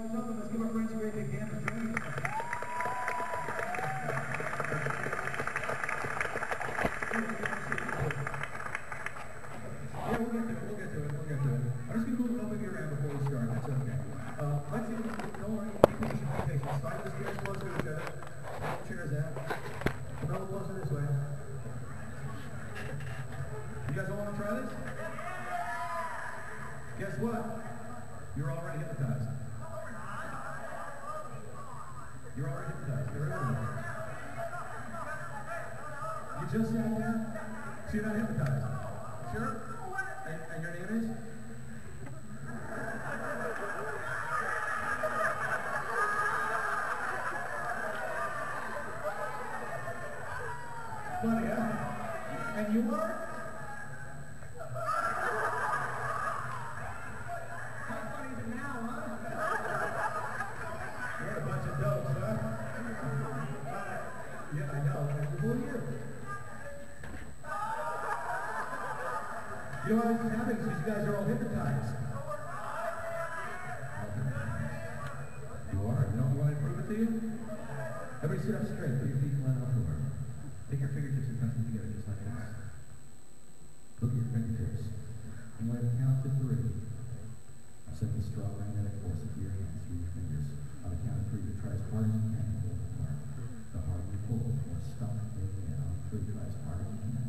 Let's give our friends a great big hand for joining us. Yeah, we'll get to it. I'm just going to move a little bit around before we start. That's okay. Let's see. Don't worry. People should be patient. Slide those chairs closer to each other. Chairs out. A little closer this way. You guys all want to try this? Guess what? You're already hypnotized. You're already hypnotized. You're already hypnotized. You just sat down, so you're not hypnotized. Sure? And your name is? Funny, huh? And you are? You know what happens is you guys are all hypnotized. You are. You don't want to prove it to you? Everybody sit up straight. Put your feet flat on the floor. Take your fingertips and press them together just like this. Look at your fingertips. I'm going to count to three. I've set the straw magnetic force into your hands through your fingers. On the count of three, you try as hard as you can to hold them apart. The harder you pull, the more stuck they get. On three, try as hard as you can.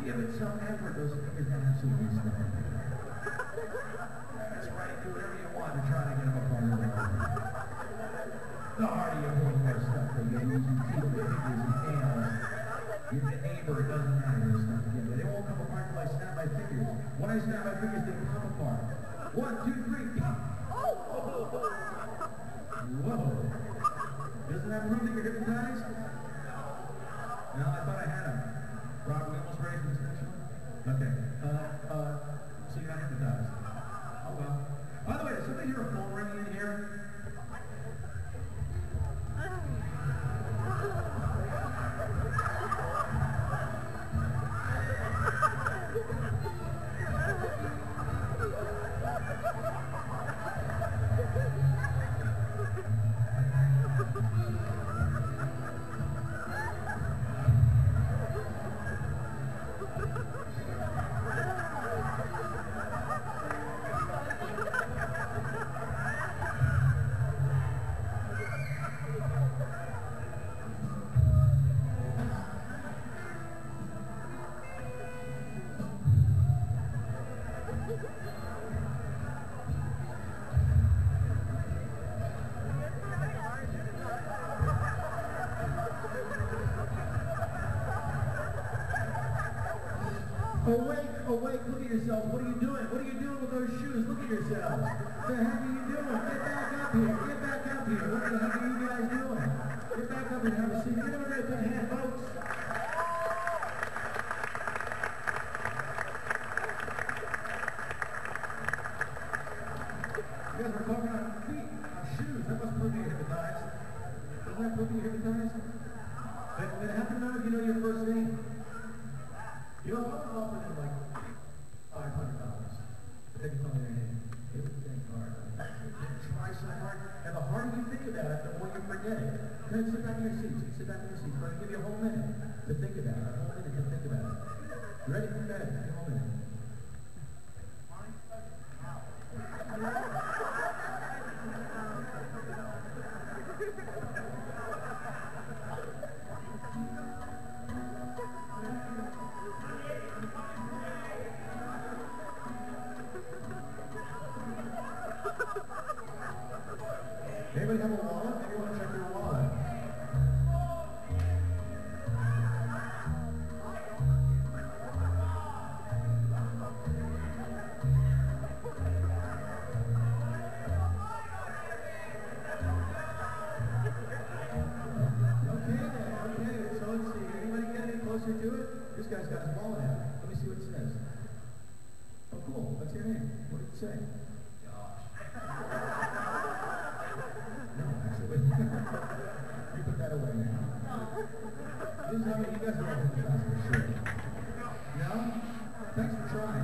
Give it some effort, those fingers don't have to be stuck. That's right, do whatever you want to try to get them apart. The harder you want to get stuck, they get easy teeth, the fingers and nails. You're the neighbor, it doesn't matter, they're stuck together. They won't come apart until I snap my fingers. When I snap my fingers, they come apart. 1, 2, 3, pop! Whoa! Doesn't that prove that you're hypnotized? No, I thought I had them. Rob, we almost ready for this next one? Okay. So you're not hypnotized. Oh, well. By the way, does somebody hear a phone ringing in here? Awake, look at yourself. What are you doing? What are you doing with those shoes? Look at yourself. What the heck are you doing? Get back up here. Get back up here. What the heck are you guys doing? Get back up and have a seat. Give them a great big hand, folks. You guys are talking on feet, on shoes. That must prove you hypnotized. Doesn't that prove you hypnotized? Then how come none of you know your first name? You know what? I'll offer them like $500. They can tell me their name. It would think hard. Try so hard. And the harder you think about it, the more you forget it. Then sit back in your seats. Sit back in your seats. We're going to give you a whole minute to think about it. A whole minute to think about it. You ready? Go ahead. A whole minute. Anybody have a wallet? Maybe you want to check your wallet. Okay, so let's see. Anybody get any closer to it? This guy's got his wallet out. Let me see what it says. Oh, cool. What's your name? What did it say? You guys are all hypnotized for sure. No? Thanks for trying.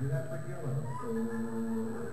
Do that for Gillo.